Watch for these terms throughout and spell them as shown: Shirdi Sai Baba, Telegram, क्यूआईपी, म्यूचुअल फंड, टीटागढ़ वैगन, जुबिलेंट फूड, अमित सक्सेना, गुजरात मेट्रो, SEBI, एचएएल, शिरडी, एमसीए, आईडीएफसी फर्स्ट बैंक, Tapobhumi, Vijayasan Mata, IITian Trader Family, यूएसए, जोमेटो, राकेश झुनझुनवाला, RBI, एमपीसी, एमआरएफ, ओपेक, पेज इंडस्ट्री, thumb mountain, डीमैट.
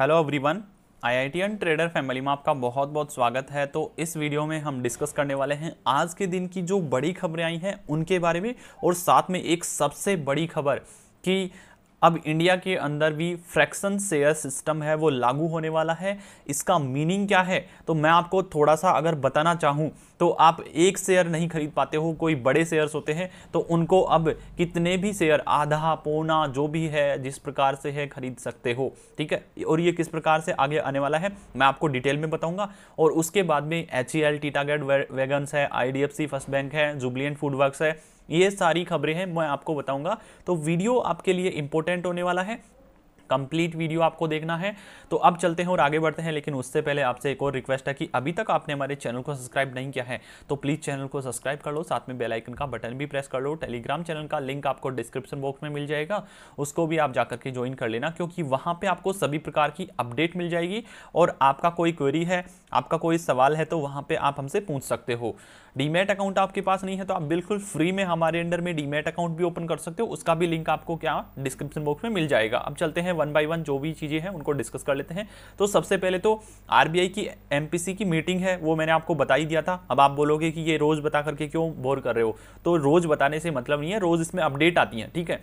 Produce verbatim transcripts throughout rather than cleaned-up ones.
Hello everyone, IITian trader family में आपका बहुत बहुत स्वागत है। तो इस वीडियो में हम डिस्कस करने वाले हैं आज के दिन की जो बड़ी खबरें आई हैं उनके बारे में, और साथ में एक सबसे बड़ी खबर कि अब इंडिया के अंदर भी फ्रैक्शन शेयर सिस्टम है वो लागू होने वाला है। इसका मीनिंग क्या है तो मैं आपको थोड़ा सा अगर बताना चाहूँ तो आप एक शेयर नहीं खरीद पाते हो, कोई बड़े शेयर्स होते हैं तो उनको अब कितने भी शेयर आधा पौना जो भी है जिस प्रकार से है खरीद सकते हो, ठीक है। और ये किस प्रकार से आगे आने वाला है मैं आपको डिटेल में बताऊँगा। और उसके बाद में एचएएल, टीटागढ़ वैगन है, आईडीएफसी फर्स्ट बैंक है, जुबिलेंट फूड है, ये सारी खबरें हैं मैं आपको बताऊंगा। तो वीडियो आपके लिए इम्पोर्टेंट होने वाला है, कंप्लीट वीडियो आपको देखना है। तो अब चलते हैं और आगे बढ़ते हैं, लेकिन उससे पहले आपसे एक और रिक्वेस्ट है कि अभी तक आपने हमारे चैनल को सब्सक्राइब नहीं किया है तो प्लीज़ चैनल को सब्सक्राइब कर लो, साथ में बेल आइकन का बटन भी प्रेस कर लो। टेलीग्राम चैनल का लिंक आपको डिस्क्रिप्शन बॉक्स में मिल जाएगा, उसको भी आप जाकर के ज्वाइन कर लेना, क्योंकि वहाँ पर आपको सभी प्रकार की अपडेट मिल जाएगी। और आपका कोई क्वेरी है, आपका कोई सवाल है तो वहाँ पर आप हमसे पूछ सकते हो। डीमैट अकाउंट आपके पास नहीं है तो आप बिल्कुल फ्री में हमारे अंडर में डीमैट अकाउंट भी ओपन कर सकते हो, उसका भी लिंक आपको क्या डिस्क्रिप्शन बॉक्स में मिल जाएगा। अब चलते हैं वन बाय वन जो भी चीज़ें हैं उनको डिस्कस कर लेते हैं। तो सबसे पहले तो आरबीआई की एमपीसी की मीटिंग है वो मैंने आपको बता ही दिया था। अब आप बोलोगे कि ये रोज़ बता करके क्यों बोर कर रहे हो, तो रोज़ बताने से मतलब नहीं है, रोज़ इसमें अपडेट आती हैं, ठीक है।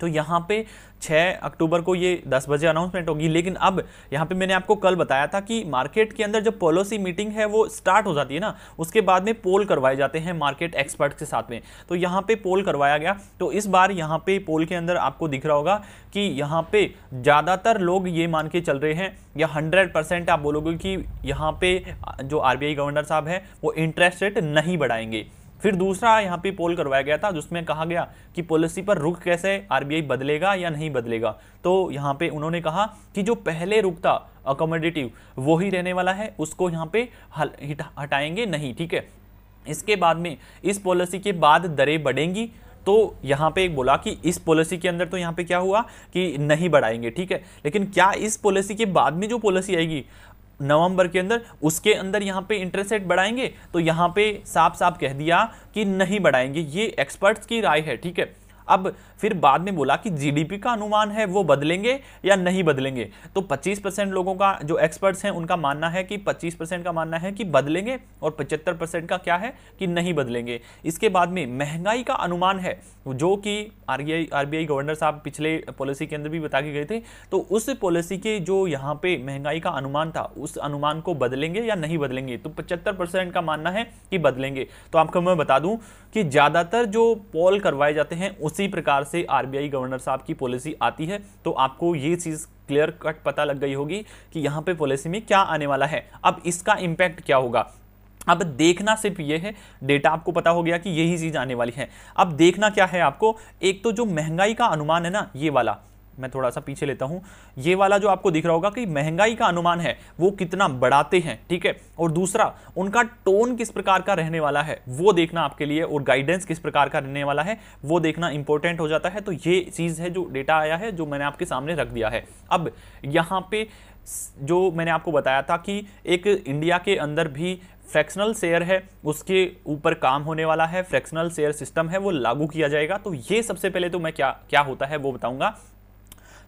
तो यहाँ पे छह अक्टूबर को ये दस बजे अनाउंसमेंट होगी, लेकिन अब यहाँ पे मैंने आपको कल बताया था कि मार्केट के अंदर जब पॉलिसी मीटिंग है वो स्टार्ट हो जाती है ना, उसके बाद में पोल करवाए जाते हैं मार्केट एक्सपर्ट्स के साथ में। तो यहाँ पे पोल करवाया गया, तो इस बार यहाँ पे पोल के अंदर आपको दिख रहा होगा कि यहाँ पे ज़्यादातर लोग ये मान के चल रहे हैं या हंड्रेड परसेंट आप बोलोगे कि यहाँ पे जो आर बी आई गवर्नर साहब हैं वो इंटरेस्ट रेट नहीं बढ़ाएंगे। फिर दूसरा यहाँ पे पोल करवाया गया था जिसमें कहा गया कि पॉलिसी पर रुख कैसे आरबीआई बदलेगा या नहीं बदलेगा, तो यहाँ पे उन्होंने कहा कि जो पहले रुख था अकोमोडेटिव वो ही रहने वाला है, उसको यहाँ पे हटाएंगे नहीं, ठीक है। इसके बाद में इस पॉलिसी के बाद दरें बढ़ेंगी, तो यहाँ पे एक बोला कि इस पॉलिसी के अंदर तो यहाँ पे क्या हुआ कि नहीं बढ़ाएंगे, ठीक है। लेकिन क्या इस पॉलिसी के बाद में जो पॉलिसी आएगी नवंबर के अंदर उसके अंदर यहाँ पे इंटरेस्ट रेट बढ़ाएंगे, तो यहाँ पे साफ साफ कह दिया कि नहीं बढ़ाएंगे, ये एक्सपर्ट्स की राय है, ठीक है। अब फिर बाद में बोला कि जीडीपी का अनुमान है वो बदलेंगे या नहीं बदलेंगे, तो पच्चीस परसेंट लोगों का जो एक्सपर्ट्स हैं उनका मानना है कि पच्चीस परसेंट का मानना है कि बदलेंगे और पचहत्तर परसेंट का क्या है कि नहीं बदलेंगे। इसके बाद में महंगाई का अनुमान है जो कि आरबीआई आरबीआई गवर्नर साहब पिछले पॉलिसी के अंदर भी बता के गए थे, तो उस पॉलिसी के जो यहाँ पर महंगाई का अनुमान था उस अनुमान को बदलेंगे या नहीं बदलेंगे, तो पचहत्तर परसेंट का मानना है कि बदलेंगे। तो आपको मैं बता दूँ कि ज़्यादातर जो पोल करवाए जाते हैं इसी प्रकार से आरबीआई गवर्नर साहब की पॉलिसी आती है, तो आपको ये चीज़ क्लियर कट पता लग गई होगी कि यहाँ पे पॉलिसी में क्या आने वाला है। अब इसका इम्पैक्ट क्या होगा, अब देखना सिर्फ ये है, डेटा आपको पता हो गया कि यही चीज़ आने वाली है। अब देखना क्या है आपको, एक तो जो महंगाई का अनुमान है ना, ये वाला मैं थोड़ा सा पीछे लेता हूँ, ये वाला जो आपको दिख रहा होगा कि महंगाई का अनुमान है वो कितना बढ़ाते हैं, ठीक है। और दूसरा उनका टोन किस प्रकार का रहने वाला है वो देखना आपके लिए, और गाइडेंस किस प्रकार का रहने वाला है वो देखना इंपॉर्टेंट हो जाता है। तो ये चीज़ है जो डेटा आया है जो मैंने आपके सामने रख दिया है। अब यहाँ पे जो मैंने आपको बताया था कि एक इंडिया के अंदर भी फ्रैक्शनल शेयर है उसके ऊपर काम होने वाला है, फ्रैक्शनल शेयर सिस्टम है वो लागू किया जाएगा। तो ये सबसे पहले तो मैं क्या क्या होता है वो बताऊँगा।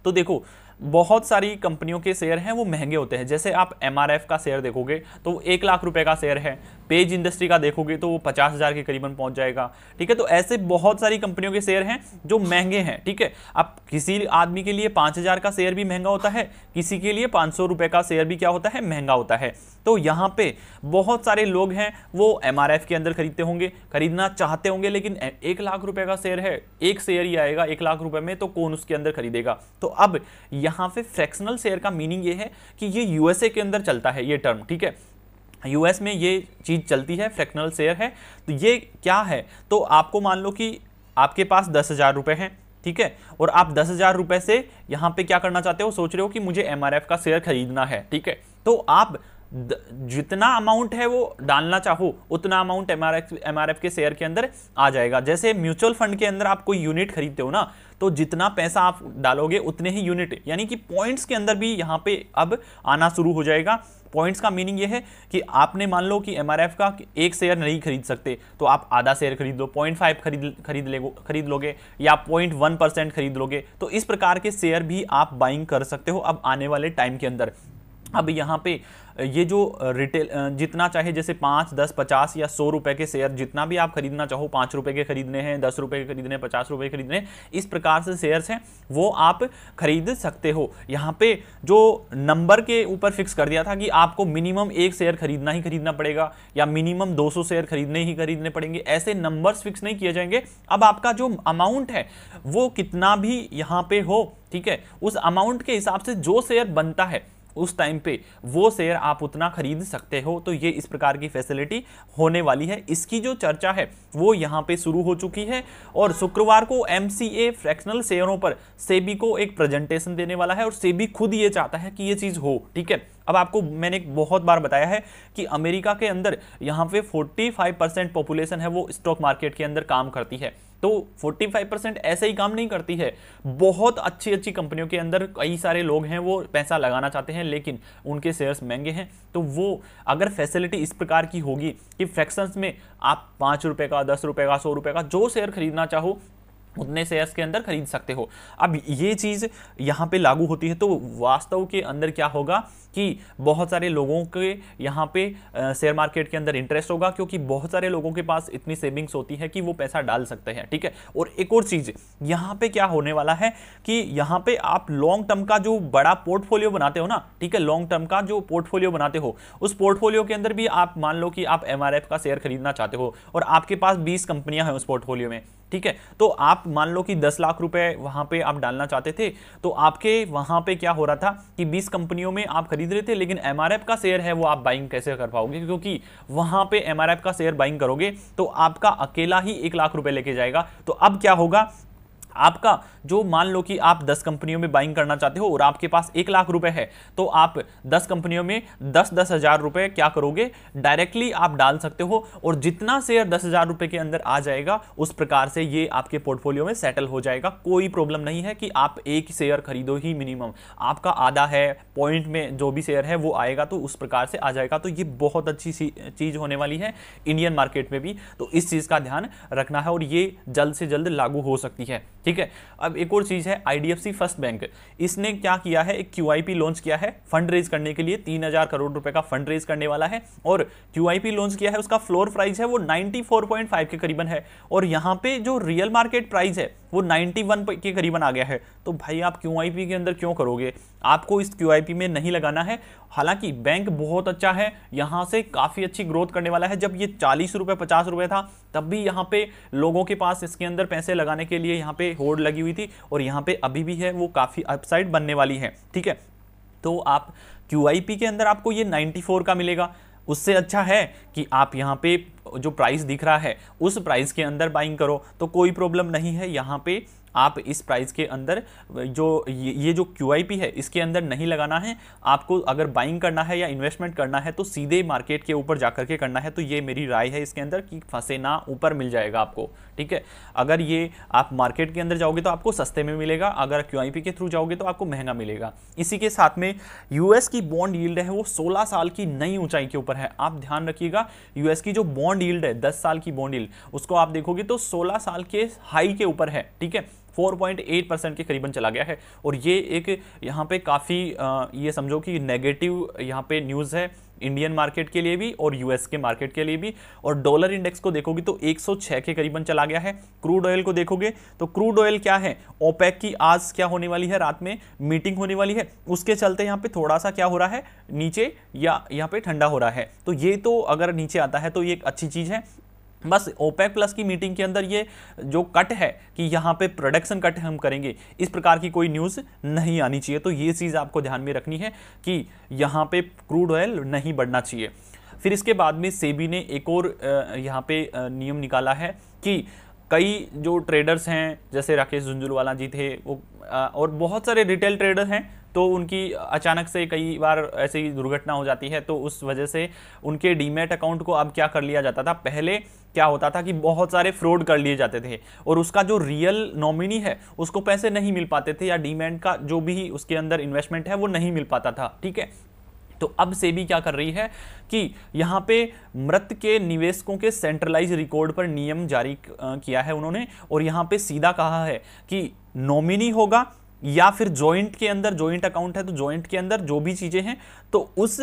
तो देखो बहुत सारी कंपनियों के शेयर हैं वो महंगे होते हैं, जैसे आप एमआरएफ का शेयर देखोगे तो एक लाख रुपए का शेयर है, पेज इंडस्ट्री का देखोगे तो वो पचास हज़ार के करीबन पहुंच जाएगा, ठीक है। तो ऐसे बहुत सारी कंपनियों के शेयर हैं जो महंगे हैं, ठीक है। अब किसी आदमी के लिए पाँच हज़ार का शेयर भी महंगा होता है, किसी के लिए पाँच सौ रुपये का शेयर भी क्या होता है महंगा होता है। तो यहाँ पे बहुत सारे लोग हैं वो एमआरएफ के अंदर खरीदते होंगे, खरीदना चाहते होंगे, लेकिन एक लाख रुपये का शेयर है, एक शेयर ही आएगा एक लाख रुपये में, तो कौन उसके अंदर खरीदेगा। तो अब यहाँ पे फ्रैक्शनल शेयर का मीनिंग ये है कि ये यूएसए के अंदर चलता है ये टर्म, ठीक है। यूएस में ये चीज़ चलती है, फ्रैक्शनल शेयर है। तो ये क्या है, तो आपको मान लो कि आपके पास दस हज़ार रुपये हैं, ठीक है, और आप दस हज़ार रुपये से यहाँ पे क्या करना चाहते हो, सोच रहे हो कि मुझे एमआरएफ का शेयर खरीदना है, ठीक है। तो आप जितना अमाउंट है वो डालना चाहो उतना अमाउंट एमआरएफ एमआरएफ के शेयर के अंदर आ जाएगा। जैसे म्यूचुअल फंड के अंदर आप कोई यूनिट खरीदते हो ना, तो जितना पैसा आप डालोगे उतने ही यूनिट यानी कि पॉइंट्स के अंदर भी यहाँ पे अब आना शुरू हो जाएगा। पॉइंट्स का मीनिंग ये है कि आपने मान लो कि एमआरएफ का एक शेयर नहीं खरीद सकते तो आप आधा शेयर खरीद लो, पॉइंट फाइव खरीद खरीद ले खरीद लोगे या पॉइंट वन परसेंट खरीद लोगे, तो इस प्रकार के शेयर भी आप बाइंग कर सकते हो अब आने वाले टाइम के अंदर। अब यहाँ पे ये जो रिटेल जितना चाहे जैसे पाँच दस पचास या सौ रुपए के शेयर जितना भी आप खरीदना चाहो, पाँच रुपए के खरीदने हैं, दस रुपए के खरीदने हैं, पचास रुपए के खरीदने हैं, इस प्रकार से शेयर्स हैं वो आप खरीद सकते हो। यहाँ पे जो नंबर के ऊपर फिक्स कर दिया था कि आपको मिनिमम एक शेयर खरीदना ही खरीदना पड़ेगा या मिनिमम दो सौ शेयर खरीदने ही खरीदने पड़ेंगे, ऐसे नंबर्स फिक्स नहीं किए जाएंगे। अब आपका जो अमाउंट है वो कितना भी यहाँ पे हो, ठीक है, उस अमाउंट के हिसाब से जो शेयर बनता है उस टाइम पे वो शेयर आप उतना खरीद सकते हो। तो ये इस प्रकार की फैसिलिटी होने वाली है, इसकी जो चर्चा है वो यहाँ पे शुरू हो चुकी है। और शुक्रवार को एमसीए फ्रैक्शनल शेयरों पर सेबी को एक प्रेजेंटेशन देने वाला है और सेबी खुद ये चाहता है कि ये चीज़ हो, ठीक है। अब आपको मैंने बहुत बार बताया है कि अमेरिका के अंदर यहाँ पे पैंतालीस परसेंट पॉपुलेशन है वो स्टॉक मार्केट के अंदर काम करती है, तो पैंतालीस परसेंट ऐसे ही काम नहीं करती है। बहुत अच्छी अच्छी कंपनियों के अंदर कई सारे लोग हैं वो पैसा लगाना चाहते हैं लेकिन उनके शेयर्स महंगे हैं, तो वो अगर फैसिलिटी इस प्रकार की होगी कि फ्रैक्शंस में आप पाँच रुपये का, दस रुपये का, सौ रुपये का जो शेयर खरीदना चाहो उतने शेयर्स के अंदर खरीद सकते हो। अब ये चीज़ यहाँ पे लागू होती है तो वास्तव के अंदर क्या होगा कि बहुत सारे लोगों के यहाँ पे शेयर मार्केट के अंदर इंटरेस्ट होगा, क्योंकि बहुत सारे लोगों के पास इतनी सेविंग्स होती है कि वो पैसा डाल सकते हैं, ठीक है। और एक और चीज़ यहाँ पे क्या होने वाला है कि यहाँ पे आप लॉन्ग टर्म का जो बड़ा पोर्टफोलियो बनाते हो ना, ठीक है, लॉन्ग टर्म का जो पोर्टफोलियो बनाते हो उस पोर्टफोलियो के अंदर भी आप मान लो कि आप एमआरएफ का शेयर खरीदना चाहते हो और आपके पास बीस कंपनियाँ हैं उस पोर्टफोलियो में, ठीक है, तो आप मान लो कि दस लाख रुपए वहाँ पे आप डालना चाहते थे, तो आपके वहाँ पे क्या हो रहा था कि बीस कंपनियों में आप खरीद रहे थे लेकिन एमआरएफ का शेयर है वो आप बाइंग कैसे कर पाओगे, क्योंकि वहाँ पे एमआरएफ का शेयर बाइंग करोगे तो आपका अकेला ही एक लाख रुपए लेके जाएगा। तो अब क्या होगा, आपका जो मान लो कि आप दस कंपनियों में बाइंग करना चाहते हो और आपके पास एक लाख रुपए है, तो आप दस कंपनियों में दस दस हज़ार रुपये क्या करोगे, डायरेक्टली आप डाल सकते हो और जितना शेयर दस हज़ार रुपये के अंदर आ जाएगा उस प्रकार से ये आपके पोर्टफोलियो में सेटल हो जाएगा। कोई प्रॉब्लम नहीं है कि आप एक शेयर खरीदो ही मिनिमम, आपका आधा है पॉइंट में जो भी शेयर है वो आएगा तो उस प्रकार से आ जाएगा। तो ये बहुत अच्छी चीज़ होने वाली है इंडियन मार्केट में भी, तो इस चीज़ का ध्यान रखना है और ये जल्द से जल्द लागू हो सकती है, ठीक है। अब एक और चीज़ है, आईडीएफसी फर्स्ट बैंक इसने क्या किया है, एक क्यूआईपी लॉन्च किया है फंड रेज करने के लिए, तीन हज़ार करोड़ रुपए का फंड रेज करने वाला है और क्यूआईपी लॉन्च किया है। उसका फ्लोर प्राइस है वो चौरानवे पॉइंट पाँच के करीबन है और यहाँ पे जो रियल मार्केट प्राइस है वो इक्यानवे के करीबन आ गया है। तो भाई आप क्यूआईपी के अंदर क्यों करोगे, आपको इस क्यूआईपी में नहीं लगाना है। हालांकि बैंक बहुत अच्छा है, यहाँ से काफ़ी अच्छी ग्रोथ करने वाला है। जब ये चालीस रुपये पचास रुपये था तब भी यहाँ पे लोगों के पास इसके अंदर पैसे लगाने के लिए यहाँ पे होड़ लगी हुई थी और यहाँ पे अभी भी है, वो काफ़ी अपसाइड बनने वाली है, ठीक है। तो आप क्यूआईपी के अंदर आपको ये चौरानवे का मिलेगा, उससे अच्छा है कि आप यहाँ पे जो प्राइस दिख रहा है उस प्राइस के अंदर बाइंग करो, तो कोई प्रॉब्लम नहीं है। यहाँ पे आप इस प्राइस के अंदर जो ये जो क्यूआईपी है इसके अंदर नहीं लगाना है, आपको अगर बाइंग करना है या इन्वेस्टमेंट करना है तो सीधे मार्केट के ऊपर जाकर के करना है। तो ये मेरी राय है इसके अंदर कि फंसे ना, ऊपर मिल जाएगा आपको, ठीक है। अगर ये आप मार्केट के अंदर जाओगे तो आपको सस्ते में मिलेगा, अगर क्यूआईपी के थ्रू जाओगे तो आपको महंगा मिलेगा। इसी के साथ में यूएस की बॉन्ड यील्ड है वो सोलह साल की नई ऊंचाई के ऊपर है। आप ध्यान रखिएगा, यूएस की जो बॉन्ड यील्ड है दस साल की बॉन्ड यील्ड उसको आप देखोगे तो सोलह साल के हाई के ऊपर है, ठीक है, चार पॉइंट आठ परसेंट के करीबन चला गया है। और ये एक यहाँ पे काफ़ी ये समझो कि नेगेटिव यहाँ पे न्यूज़ है इंडियन मार्केट के लिए भी और यूएस के मार्केट के लिए भी। और डॉलर इंडेक्स को देखोगे तो एक सौ छह के करीबन चला गया है। क्रूड ऑयल को देखोगे तो क्रूड ऑयल क्या है, ओपेक की आज क्या होने वाली है, रात में मीटिंग होने वाली है, उसके चलते यहाँ पे थोड़ा सा क्या हो रहा है नीचे या यहाँ पे ठंडा हो रहा है। तो ये तो अगर नीचे आता है तो ये एक अच्छी चीज़ है। बस ओपेक प्लस की मीटिंग के अंदर ये जो कट है कि यहाँ पे प्रोडक्शन कट हम करेंगे, इस प्रकार की कोई न्यूज़ नहीं आनी चाहिए। तो ये चीज़ आपको ध्यान में रखनी है कि यहाँ पे क्रूड ऑयल नहीं बढ़ना चाहिए। फिर इसके बाद में सेबी ने एक और यहाँ पे नियम निकाला है कि कई जो ट्रेडर्स हैं जैसे राकेश झुनझुनवाला जी थे वो और बहुत सारे रिटेल ट्रेडर हैं, तो उनकी अचानक से कई बार ऐसी दुर्घटना हो जाती है, तो उस वजह से उनके डीमैट अकाउंट को अब क्या कर लिया जाता था, पहले क्या होता था कि बहुत सारे फ्रॉड कर लिए जाते थे और उसका जो रियल नॉमिनी है उसको पैसे नहीं मिल पाते थे या डीमैट का जो भी उसके अंदर इन्वेस्टमेंट है वो नहीं मिल पाता था, ठीक है। तो अब सेबी क्या कर रही है कि यहाँ पे मृत के निवेशकों के सेंट्रलाइज रिकॉर्ड पर नियम जारी किया है उन्होंने, और यहाँ पे सीधा कहा है कि नॉमिनी होगा या फिर जॉइंट के अंदर जॉइंट अकाउंट है तो जॉइंट के अंदर जो भी चीज़ें हैं तो उस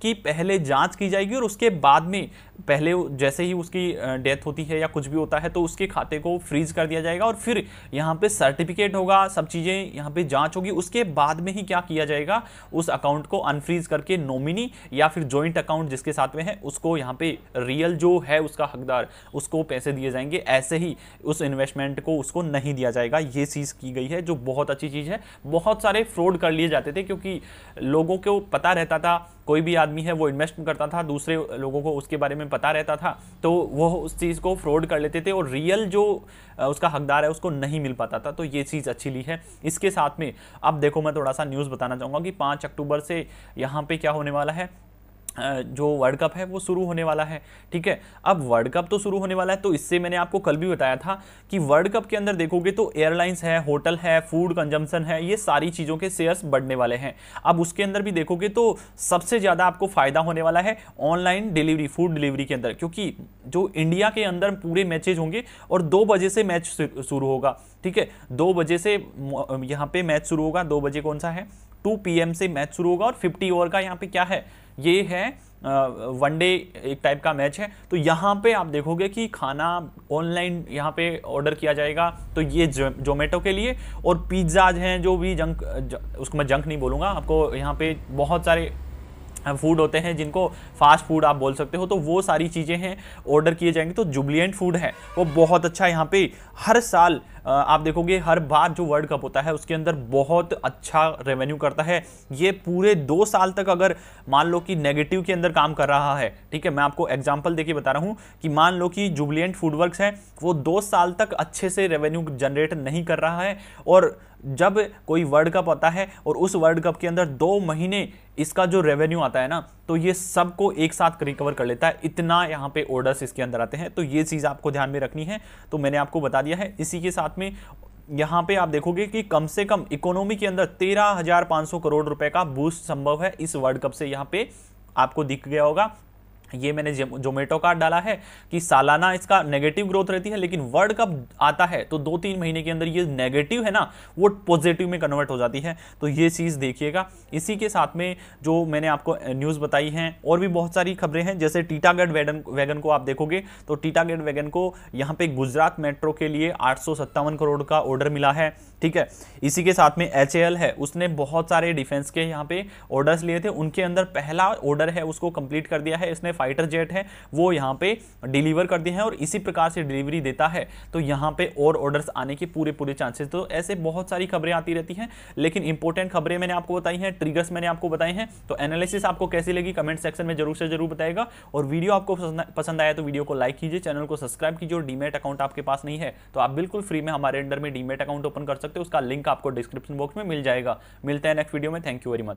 की पहले जांच की जाएगी और उसके बाद में पहले जैसे ही उसकी डेथ होती है या कुछ भी होता है तो उसके खाते को फ्रीज कर दिया जाएगा, और फिर यहाँ पे सर्टिफिकेट होगा, सब चीज़ें यहाँ पे जांच होगी, उसके बाद में ही क्या किया जाएगा उस अकाउंट को अनफ्रीज करके नॉमिनी या फिर जॉइंट अकाउंट जिसके साथ में है उसको यहाँ पे रियल जो है उसका हकदार उसको पैसे दिए जाएंगे, ऐसे ही उस इन्वेस्टमेंट को उसको नहीं दिया जाएगा। ये चीज़ की गई है जो बहुत अच्छी चीज़ है। बहुत सारे फ्रॉड कर लिए जाते थे क्योंकि लोगों को पता रहता था, कोई भी आदमी है वो इन्वेस्ट करता था, दूसरे लोगों को उसके बारे में पता रहता था तो वो उस चीज़ को फ्रॉड कर लेते थे और रियल जो उसका हकदार है उसको नहीं मिल पाता था। तो ये चीज़ अच्छी ली है। इसके साथ में अब देखो मैं थोड़ा सा न्यूज़ बताना चाहूँगा कि पाँच अक्टूबर से यहाँ पे क्या होने वाला है, जो वर्ल्ड कप है वो शुरू होने वाला है। ठीक है, अब वर्ल्ड कप तो शुरू होने वाला है तो इससे मैंने आपको कल भी बताया था कि वर्ल्ड कप के अंदर देखोगे तो एयरलाइंस है, होटल है, फूड कंजम्पशन है, ये सारी चीज़ों के शेयर्स बढ़ने वाले हैं। अब उसके अंदर भी देखोगे तो सबसे ज़्यादा आपको फ़ायदा होने वाला है ऑनलाइन डिलीवरी, फूड डिलीवरी के अंदर, क्योंकि जो इंडिया के अंदर पूरे मैचेज होंगे और दो बजे से मैच शुरू होगा। ठीक है, दो बजे से यहाँ पर मैच शुरू होगा। दो बजे कौन सा है, टू पी एम से मैच शुरू होगा और फिफ्टी ओवर का यहाँ पर क्या है, ये है वनडे एक टाइप का मैच है। तो यहाँ पे आप देखोगे कि खाना ऑनलाइन यहाँ पे ऑर्डर किया जाएगा। तो ये जोमेटो के लिए और पिज्ज़ाज हैं जो भी जंक ज, उसको मैं जंक नहीं बोलूँगा, आपको यहाँ पे बहुत सारे फूड होते हैं जिनको फास्ट फूड आप बोल सकते हो, तो वो सारी चीज़ें हैं ऑर्डर किए जाएंगे। तो जुबिलेंट फूड है वो बहुत अच्छा, यहाँ पे हर साल आप देखोगे हर बार जो वर्ल्ड कप होता है उसके अंदर बहुत अच्छा रेवेन्यू करता है। ये पूरे दो साल तक अगर मान लो कि नेगेटिव के अंदर काम कर रहा है। ठीक है, मैं आपको एग्जाम्पल देके बता रहा हूँ कि मान लो कि जुबिलेंट फूड वर्क्स है वो दो साल तक अच्छे से रेवेन्यू जनरेट नहीं कर रहा है, और जब कोई वर्ल्ड कप आता है और उस वर्ल्ड कप के अंदर दो महीने इसका जो रेवेन्यू आता है ना तो ये सबको एक साथ रिकवर कर लेता है, इतना यहाँ पे ऑर्डर्स इसके अंदर आते हैं। तो ये चीज़ आपको ध्यान में रखनी है, तो मैंने आपको बता दिया है। इसी के साथ में यहाँ पे आप देखोगे कि कम से कम इकोनॉमी के अंदर तेरह हजार पाँच सौ करोड़ रुपए का बूस्ट संभव है इस वर्ल्ड कप से, यहाँ पे आपको दिख गया होगा। ये मैंने जोमेटो का डाला है कि सालाना इसका नेगेटिव ग्रोथ रहती है, लेकिन वर्ल्ड कप आता है तो दो तीन महीने के अंदर ये नेगेटिव है ना वो पॉजिटिव में कन्वर्ट हो जाती है। तो ये चीज़ देखिएगा। इसी के साथ में जो मैंने आपको न्यूज़ बताई हैं और भी बहुत सारी खबरें हैं, जैसे टीटागढ़ वैगन वैगन को आप देखोगे तो टीटागढ़ वैगन को यहाँ पे गुजरात मेट्रो के लिए आठ सौ सत्तावन करोड़ का ऑर्डर मिला है। ठीक है, इसी के साथ में एच ए एल है, उसने बहुत सारे डिफेंस के यहाँ पे ऑर्डर्स लिए थे, उनके अंदर पहला ऑर्डर है उसको कंप्लीट कर दिया है इसने। फाइटर जेट है वो यहाँ पे डिलीवर कर दिए हैं और इसी प्रकार से डिलीवरी देता है तो यहाँ पे और ऑर्डर्स आने के पूरे पूरे चांसेस। तो ऐसे बहुत सारी खबरें आती रहती हैं, लेकिन इंपॉर्टेंट खबरें मैंने आपको बताई हैं, ट्रिगर्स मैंने आपको बताए हैं। तो एनालिसिस आपको कैसी लगी कमेंट सेक्शन में जरूर से जरूर बताएगा, और वीडियो आपको पसंद आया तो वीडियो को लाइक कीजिए, चैनल को सब्सक्राइब कीजिए। और डीमेट अकाउंट आपके पास नहीं है तो आप बिल्कुल फ्री में हमारे अंडर में डीमेट अकाउंट ओपन कर सकते हो, उसका लिंक आपको डिस्क्रिप्शन बॉक्स में मिल जाएगा। मिलते हैं नेक्स्ट वीडियो में, थैंक यू वेरी मच।